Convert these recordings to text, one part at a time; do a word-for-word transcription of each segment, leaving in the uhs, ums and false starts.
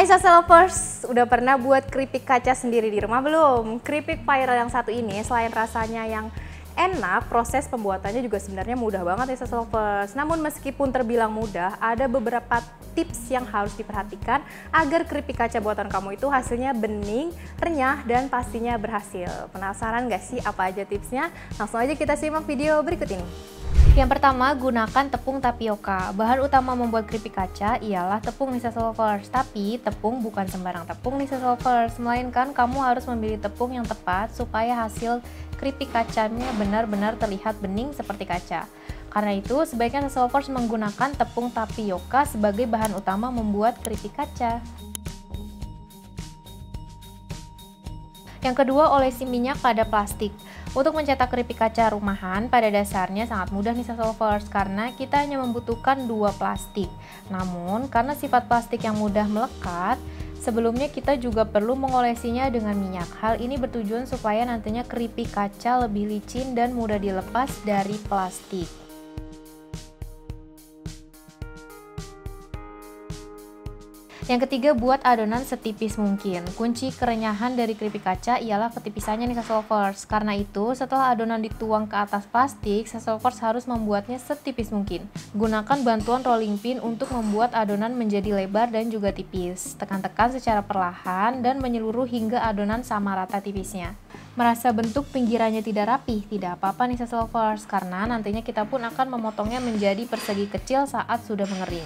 Hai Sase Lovers, udah pernah buat keripik kaca sendiri di rumah belum? Keripik viral yang satu ini selain rasanya yang enak, proses pembuatannya juga sebenarnya mudah banget nih Sase Lovers. Namun meskipun terbilang mudah, ada beberapa tips yang harus diperhatikan agar keripik kaca buatan kamu itu hasilnya bening, renyah, dan pastinya berhasil. Penasaran gak sih apa aja tipsnya? Langsung aja kita simak video berikut ini. Yang pertama, gunakan tepung tapioka. Bahan utama membuat keripik kaca ialah tepung Nisa Sulpholars. Tapi tepung bukan sembarang tepung Nisa Sulpholars, melainkan kamu harus memilih tepung yang tepat supaya hasil keripik kacanya benar-benar terlihat bening seperti kaca. Karena itu, sebaiknya Nisa Sulpholars menggunakan tepung tapioka sebagai bahan utama membuat keripik kaca. Yang kedua, olesi minyak pada plastik. Untuk mencetak keripik kaca rumahan, pada dasarnya sangat mudah nih Sase Lovers, karena kita hanya membutuhkan dua plastik. Namun, karena sifat plastik yang mudah melekat, sebelumnya kita juga perlu mengolesinya dengan minyak. Hal ini bertujuan supaya nantinya keripik kaca lebih licin dan mudah dilepas dari plastik. Yang ketiga, buat adonan setipis mungkin. Kunci kerenyahan dari keripik kaca ialah ketipisannya nih Sase Lovers. Karena itu, setelah adonan dituang ke atas plastik, Sase Lovers harus membuatnya setipis mungkin. Gunakan bantuan rolling pin untuk membuat adonan menjadi lebar dan juga tipis. Tekan-tekan secara perlahan dan menyeluruh hingga adonan sama rata tipisnya. Merasa bentuk pinggirannya tidak rapih? Tidak apa-apa nih Sase Lovers, karena nantinya kita pun akan memotongnya menjadi persegi kecil saat sudah mengering.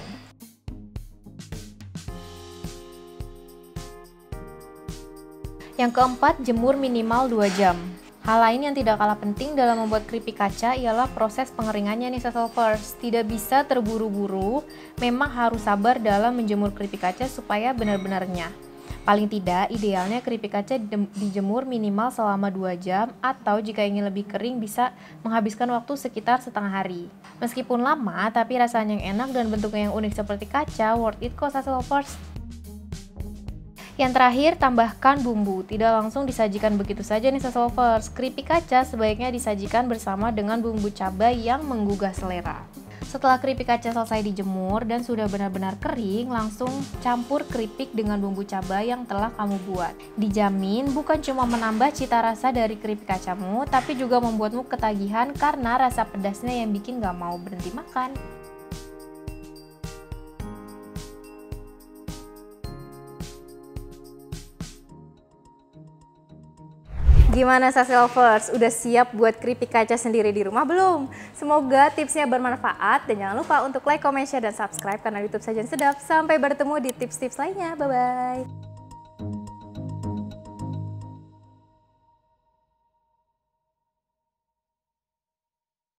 Yang keempat, jemur minimal dua jam. Hal lain yang tidak kalah penting dalam membuat keripik kaca ialah proses pengeringannya nih Sase Lovers. Tidak bisa terburu-buru, memang harus sabar dalam menjemur keripik kaca supaya benar-benarnya. Paling tidak, idealnya keripik kaca dijemur minimal selama dua jam, atau jika ingin lebih kering bisa menghabiskan waktu sekitar setengah hari. Meskipun lama, tapi rasanya yang enak dan bentuknya yang unik seperti kaca, worth it kok Sase Lovers. Yang terakhir, tambahkan bumbu. Tidak langsung disajikan begitu saja nih Sase Lovers. Keripik kaca sebaiknya disajikan bersama dengan bumbu cabai yang menggugah selera. Setelah keripik kaca selesai dijemur dan sudah benar-benar kering, langsung campur keripik dengan bumbu cabai yang telah kamu buat. Dijamin bukan cuma menambah cita rasa dari keripik kacamu, tapi juga membuatmu ketagihan karena rasa pedasnya yang bikin gak mau berhenti makan. Gimana Sase Lovers? Udah siap buat keripik kaca sendiri di rumah belum? Semoga tipsnya bermanfaat dan jangan lupa untuk like, comment, share, dan subscribe karena YouTube Sajian Sedap. Sampai bertemu di tips-tips lainnya. Bye-bye!